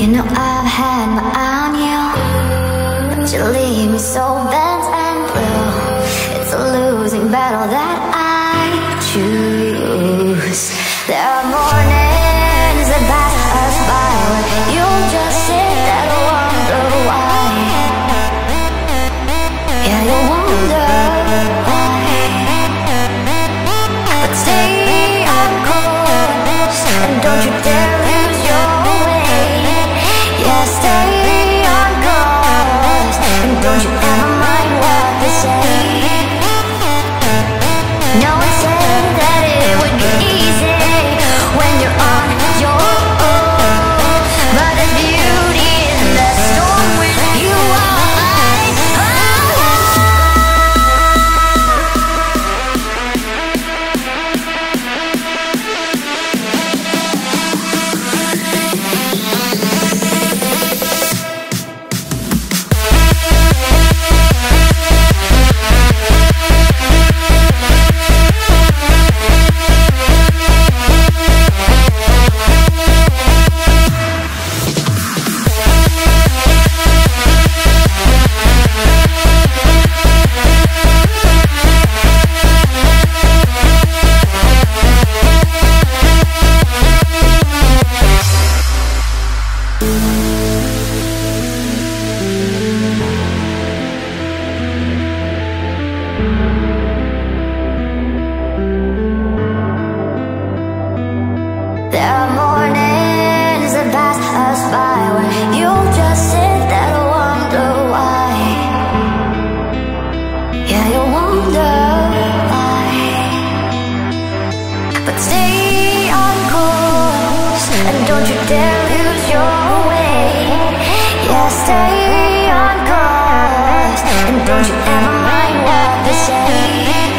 You know I've had my eye on you, but you leave me so bent and blue. It's a losing battle that I choose. There are mornings that pass us by when you'll just sit and wonder why. Yeah, you wonder why. But stay on course, and don't you dare. Don't you ever mind what they say.